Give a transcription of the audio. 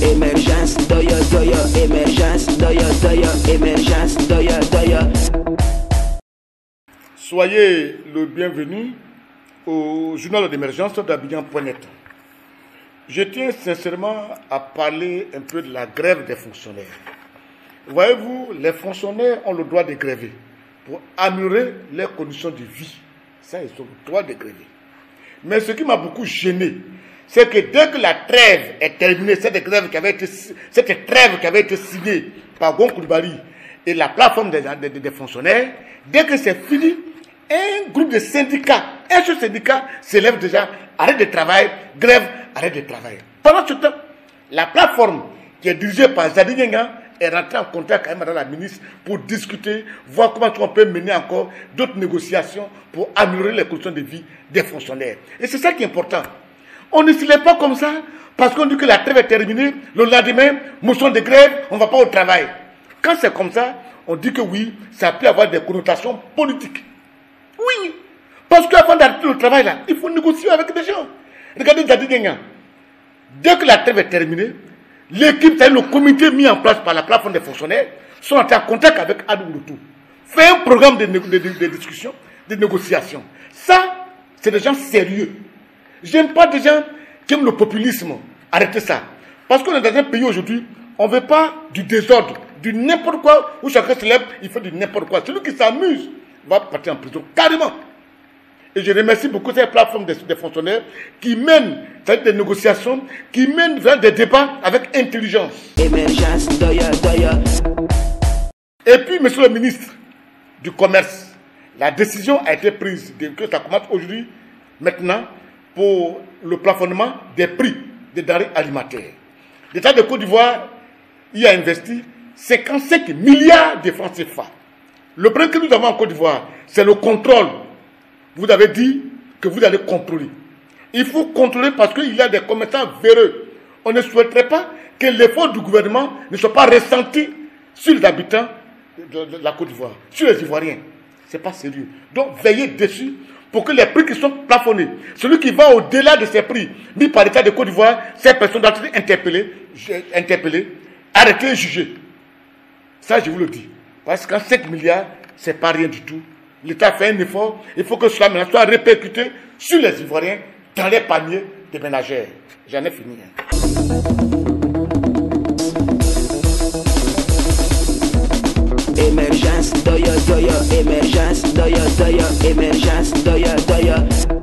Emergence, doya, doya, émergence, doya, doya, émergence, doya, doya. Soyez le bienvenu au journal d'émergence d'Abidjan.net. Je tiens sincèrement à parler un peu de la grève des fonctionnaires. Voyez-vous, les fonctionnaires ont le droit de gréver pour améliorer leurs conditions de vie. Ça, ils ont le droit de gréver. Mais ce qui m'a beaucoup gêné, c'est que dès que la trêve est terminée, cette trêve qui avait été signée par Gon Koubali et la plateforme des fonctionnaires, dès que c'est fini, un groupe de syndicats, un seul syndicat s'élève déjà, arrêt de travail, grève, arrêt de travail. Pendant ce temps, la plateforme qui est dirigée par Zadi Gnagna est rentrée en contact avec Madame la ministre pour discuter, voir comment on peut mener encore d'autres négociations pour améliorer les conditions de vie des fonctionnaires. Et c'est ça qui est important. On ne s'y lève pas comme ça, parce qu'on dit que la trêve est terminée, le lendemain, motion de grève, on ne va pas au travail. Quand c'est comme ça, on dit que oui, ça peut avoir des connotations politiques. Oui, parce qu'avant d'arrêter le travail, là, il faut négocier avec des gens. Regardez Zadi Gnagna. Dès que la trêve est terminée, l'équipe, c'est-à-dire le comité mis en place par la plateforme des fonctionnaires, sont en contact avec Adou Fait. Fait un programme de discussion, de négociation. Ça, c'est des gens sérieux. J'aime pas des gens qui aiment le populisme. Arrêtez ça. Parce qu'on est dans un pays aujourd'hui, on ne veut pas du désordre, du n'importe quoi, où chacun se lève, il fait du n'importe quoi. Celui qui s'amuse va partir en prison, carrément. Et je remercie beaucoup cette plateforme des fonctionnaires qui mènent des négociations, qui mènent des débats avec intelligence. Et puis, monsieur le ministre du Commerce, la décision a été prise, que ça commence aujourd'hui, maintenant, pour le plafonnement des prix des denrées alimentaires. L'État de Côte d'Ivoire y a investi 55 milliards de francs CFA. Le problème que nous avons en Côte d'Ivoire, c'est le contrôle. Vous avez dit que vous allez contrôler. Il faut contrôler parce qu'il y a des commerçants véreux. On ne souhaiterait pas que l'effort du gouvernement ne soit pas ressenti sur les habitants de la Côte d'Ivoire, sur les Ivoiriens. Ce n'est pas sérieux. Donc veillez dessus pour que les prix qui sont plafonnés, celui qui va au-delà de ces prix mis par l'État de Côte d'Ivoire, ces personnes doivent être interpellées, arrêtées et jugées. Ça, je vous le dis. Parce qu'en 5 milliards, ce n'est pas rien du tout. L'État fait un effort. Il faut que cela soit répercuté sur les Ivoiriens dans les paniers des ménagères. J'en ai fini. Émergence, doya, doya, émergence, doya, doya, émergence, doya, doya.